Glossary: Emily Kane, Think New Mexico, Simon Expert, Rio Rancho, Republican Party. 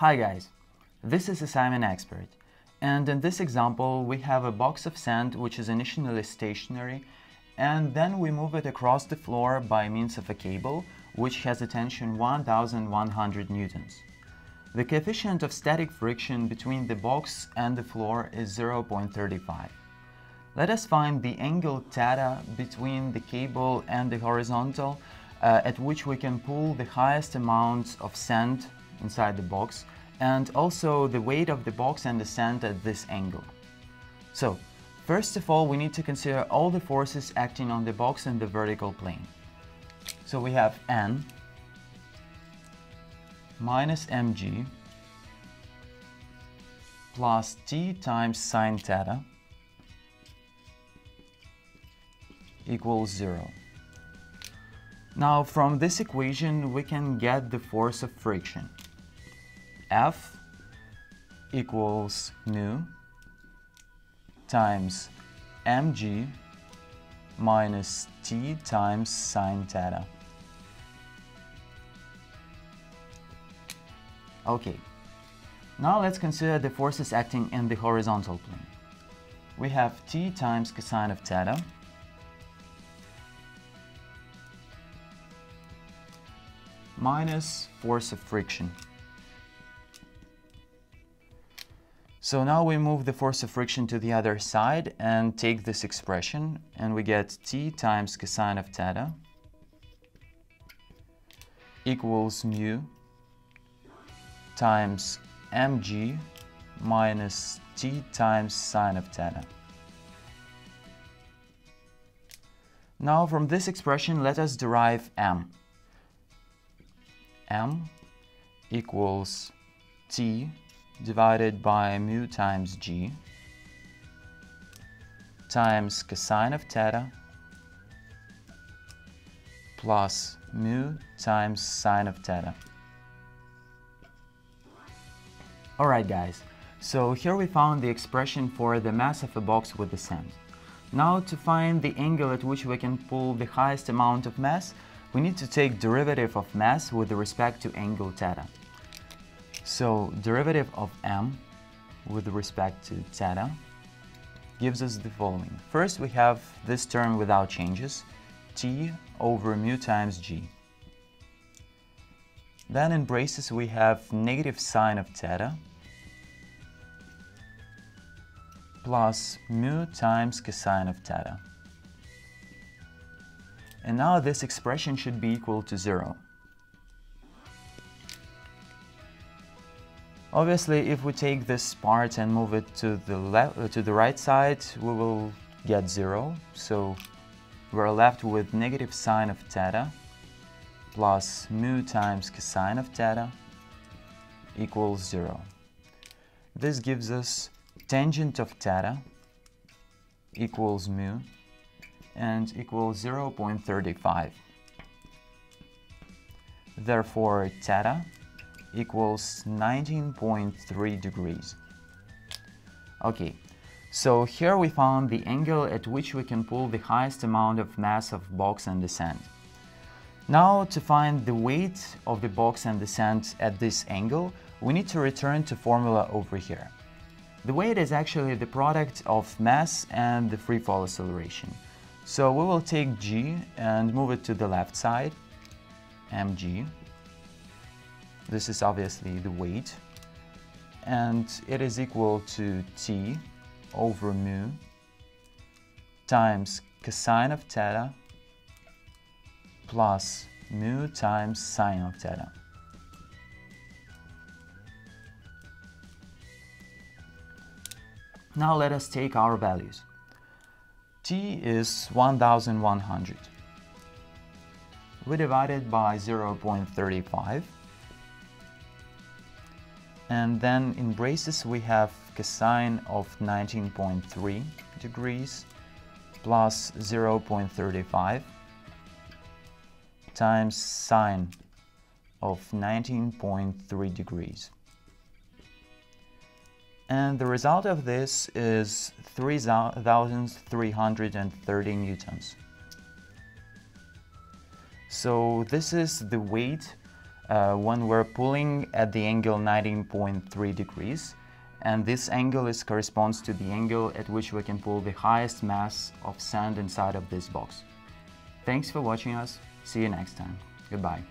Hi guys, this is a Simon Expert, and in this example we have a box of sand which is initially stationary, and then we move it across the floor by means of a cable which has a tension 1100 newtons. The coefficient of static friction between the box and the floor is 0.35. Let us find the angle theta between the cable and the horizontal at which we can pull the highest amount of sand inside the box, and also the weight of the box and the sand at this angle. So, first of all, we need to consider all the forces acting on the box in the vertical plane. So we have N minus mg plus t times sine theta equals 0. Now, from this equation, we can get the force of friction. F equals nu times mg minus t times sine theta. Okay, now let's consider the forces acting in the horizontal plane. We have t times cosine of theta minus force of friction. So now we move the force of friction to the other side and take this expression, and we get t times cosine of theta equals mu times mg minus t times sine of theta. Now from this expression let us derive m. m equals t divided by mu times g times cosine of theta plus mu times sine of theta. Alright guys, so here we found the expression for the mass of a box with the sand. Now to find the angle at which we can pull the highest amount of mass, we need to take derivative of mass with respect to angle theta. So derivative of m with respect to theta gives us the following. First we have this term without changes, t over mu times g. Then in braces we have negative sine of theta plus mu times cosine of theta. And now this expression should be equal to 0. Obviously, if we take this part and move it to the right side, we will get 0. So we're left with negative sine of theta plus mu times cosine of theta equals 0. This gives us tangent of theta equals mu and equals 0.35. Therefore, theta equals 19.3 degrees. Okay, so here we found the angle at which we can pull the highest amount of mass of box and the sand. Now to find the weight of the box and the sand at this angle, we need to return to formula over here. The weight is actually the product of mass and the free fall acceleration. So we will take g and move it to the left side, mg. This is obviously the weight, and it is equal to t over mu times cosine of theta plus mu times sine of theta. Now let us take our values. T is 1100. We divide it by 0.35. And then in braces we have cosine of 19.3 degrees plus 0.35 times sine of 19.3 degrees. And the result of this is 3,330 newtons. So this is the weight when we're pulling at the angle 19.3 degrees, and this angle corresponds to the angle at which we can pull the highest mass of sand inside of this box. Thanks for watching us. See you next time. Goodbye.